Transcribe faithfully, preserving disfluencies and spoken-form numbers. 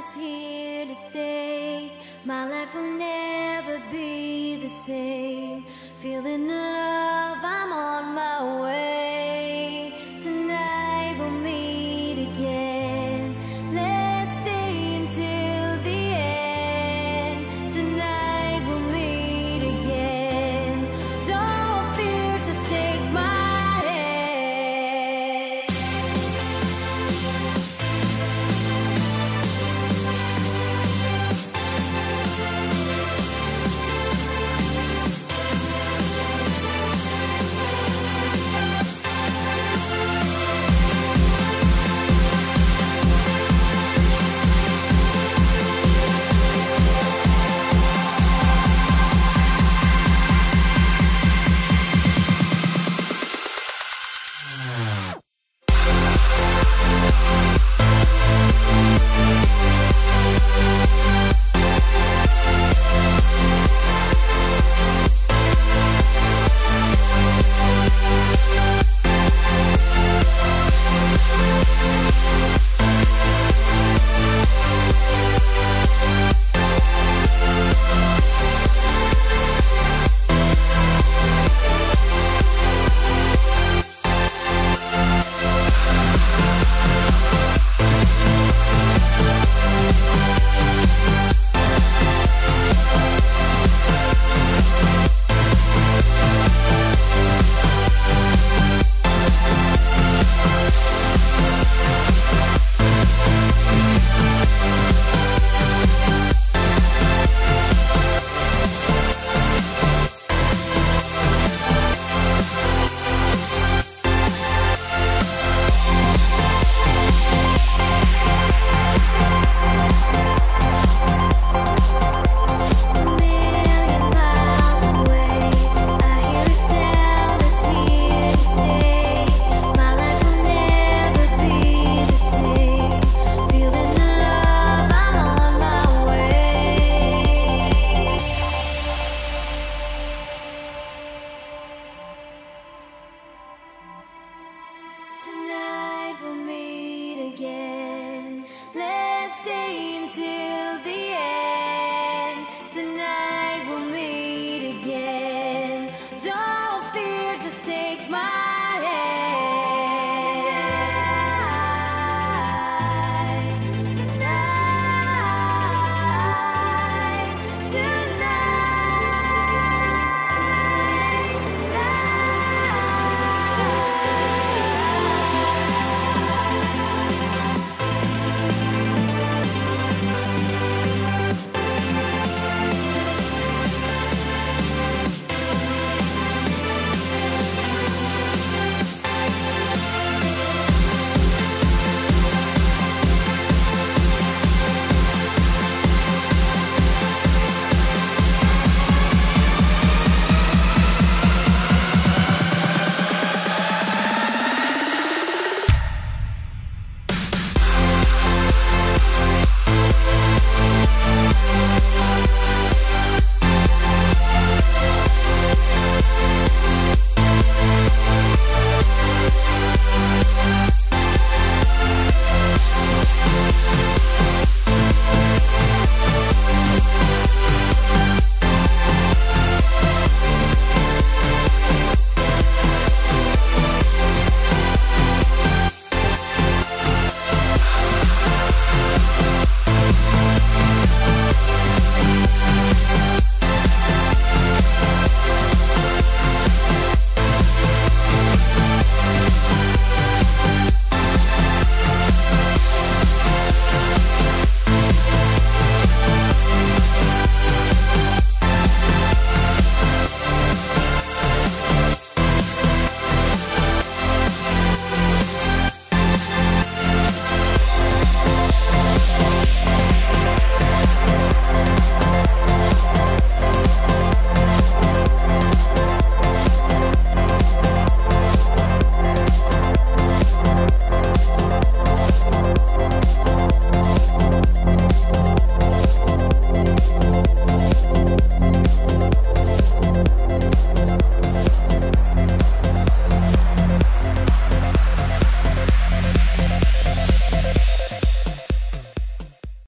love's here to stay. My life will never be the same. Feeling the love.